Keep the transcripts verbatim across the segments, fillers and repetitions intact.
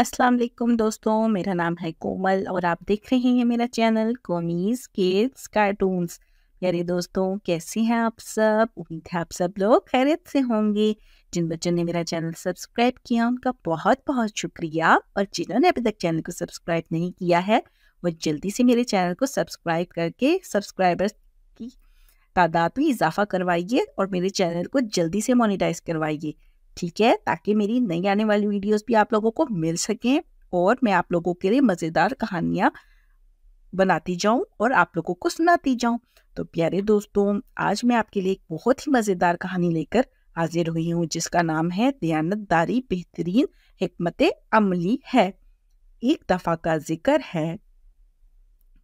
अस्सलाम वालेकुम दोस्तों, मेरा नाम है कोमल और आप देख रहे हैं मेरा चैनल कोमिस किड्स कार्टून्स। यारे दोस्तों, कैसे हैं आप सब? उम्मीद है आप सब लोग खैरियत से होंगे। जिन बच्चों ने मेरा चैनल सब्सक्राइब किया उनका बहुत बहुत शुक्रिया, और जिन्होंने अभी तक चैनल को सब्सक्राइब नहीं किया है वो जल्दी से मेरे चैनल को सब्सक्राइब करके सब्सक्राइबर्स की तादाद में इजाफा करवाइए और मेरे चैनल को जल्दी से मोनिटाइज करवाइए, ठीक है, ताकि मेरी नई आने वाली वीडियोस भी आप लोगों को मिल सकें और मैं आप लोगों के लिए मज़ेदार कहानियाँ बनाती जाऊं और आप लोगों को सुनाती जाऊं। तो प्यारे दोस्तों, आज मैं आपके लिए एक बहुत ही मज़ेदार कहानी लेकर हाजिर हुई हूं जिसका नाम है दयानतदारी बेहतरीन हिकमत अमली है। एक दफ़ा का जिक्र है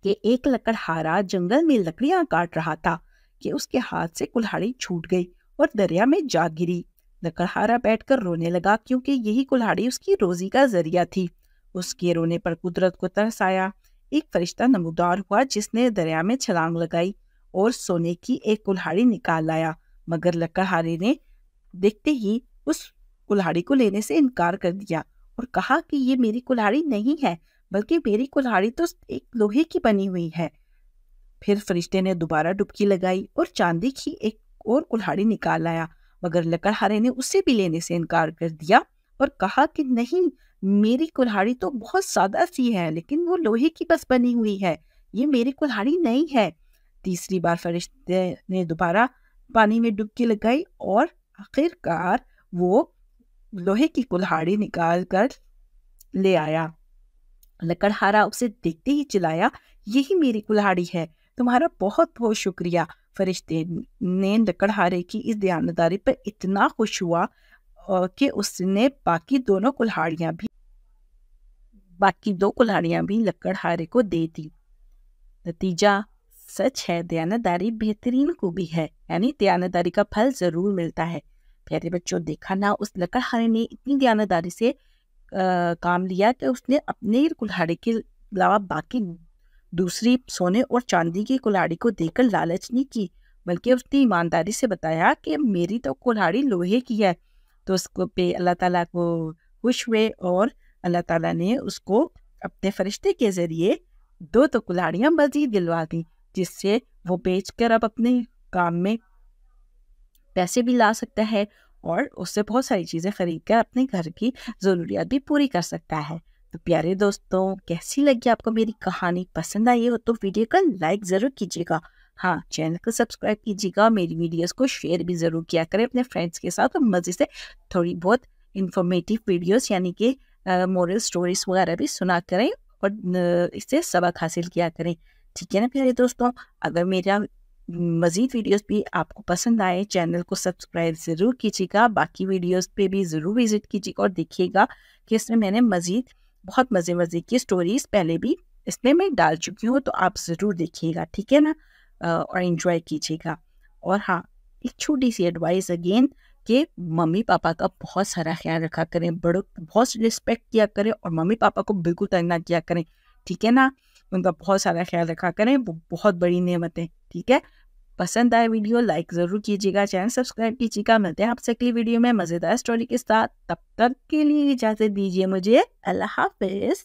कि एक लकड़हारा जंगल में लकड़ियाँ काट रहा था कि उसके हाथ से कुल्हाड़ी छूट गई और दरिया में जा गिरी। लकड़हारा बैठकर रोने लगा क्योंकि यही कुल्हाड़ी उसकी रोजी का जरिया थी। उसके रोने पर कुदरत को तरस आया। एक फरिश्ता नमूदार हुआ जिसने दरिया में छलांग लगाई और सोने की एक कुल्हाड़ी निकाल लाया, मगर लकड़हारे ने देखते ही उस कुल्हाड़ी को लेने से इनकार कर दिया और कहा कि ये मेरी कुल्हाड़ी नहीं है, बल्कि मेरी कुल्हाड़ी तो एक लोहे की बनी हुई है। फिर फरिश्ते ने दोबारा डुबकी लगाई और चांदी की एक और कुल्हाड़ी निकाल लाया, मगर लकड़हारे ने उसे भी लेने से इनकार कर दिया और कहा कि नहीं, मेरी कुल्हाड़ी तो बहुत सादा सी है, लेकिन वो लोहे की बस बनी हुई है, ये मेरी कुल्हाड़ी नहीं है। तीसरी बार फरिश्ते ने दोबारा पानी में डुबकी लगाई और आखिरकार वो लोहे की कुल्हाड़ी निकाल कर ले आया। लकड़हारा उसे देखते ही चिल्लाया, यही मेरी कुल्हाड़ी है, तुम्हारा बहुत बहुत शुक्रिया। फरिश्ते ने लकड़हारे की इस दयानतदारी पर इतना खुश हुआ कि उसने बाकी दोनों कुल्हाड़ियां भी बाकी दो कुल्हाड़ियां भी लकड़हारे को दे दी। नतीजा सच है, दयानतदारी बेहतरीन खूबी है, यानी दयानतदारी का फल जरूर मिलता है। प्यारे बच्चों, देखा ना, उस लकड़हारे ने इतनी दयानतदारी से आ, काम लिया कि उसने अपने कुल्हाड़ी के अलावा बाकी दूसरी सोने और चांदी की कुल्हाड़ी को देकर लालच नहीं की, बल्कि उसने ईमानदारी से बताया कि मेरी तो कुल्हाड़ी लोहे की है। तो उसको पे अल्लाह ताला को खुश हुए और अल्लाह ताला ने उसको अपने फरिश्ते के ज़रिए दो तो कुल्हाड़ियाँ मज़ीद दिलवा दी, जिससे वो बेचकर अब अपने काम में पैसे भी ला सकता है और उससे बहुत सारी चीज़ें खरीद कर अपने घर की ज़रूरियात भी पूरी कर सकता है। तो प्यारे दोस्तों, कैसी लगी आपको मेरी कहानी? पसंद आई हो तो वीडियो को लाइक ज़रूर कीजिएगा, हाँ, चैनल को सब्सक्राइब कीजिएगा, मेरी वीडियोस को शेयर भी ज़रूर किया करें अपने फ्रेंड्स के साथ। और मज़े से थोड़ी बहुत इन्फॉर्मेटिव वीडियोस यानी कि मोरल स्टोरीज वगैरह भी सुना करें और इससे सबक हासिल किया करें, ठीक है ना प्यारे दोस्तों। अगर मेरा मज़ीद वीडियोस भी आपको पसंद आए चैनल को सब्सक्राइब ज़रूर कीजिएगा, बाकी वीडियोस पे भी ज़रूर विज़िट कीजिएगा और देखिएगा कि इसमें मैंने मज़ीद बहुत मज़े मज़े की स्टोरीज़ पहले भी इसमें मैं डाल चुकी हूँ, तो आप ज़रूर देखिएगा, ठीक है ना, और इन्जॉय कीजिएगा। और हाँ, एक छोटी सी एडवाइस अगेन कि मम्मी पापा का बहुत सारा ख्याल रखा करें, बड़ों को बहुत रिस्पेक्ट किया करें और मम्मी पापा को बिल्कुल तंग ना किया करें, ठीक है ना, उनका बहुत सारा ख्याल रखा करें, वो बहुत बड़ी नेमत है, ठीक है। पसंद आए वीडियो लाइक ज़रूर कीजिएगा, चैनल सब्सक्राइब कीजिएगा। मिलते हैं आपसे अगली वीडियो में मज़ेदार स्टोरी के साथ, तब तक के लिए इजाज़त दीजिए मुझे, अल्लाह हाफिज़।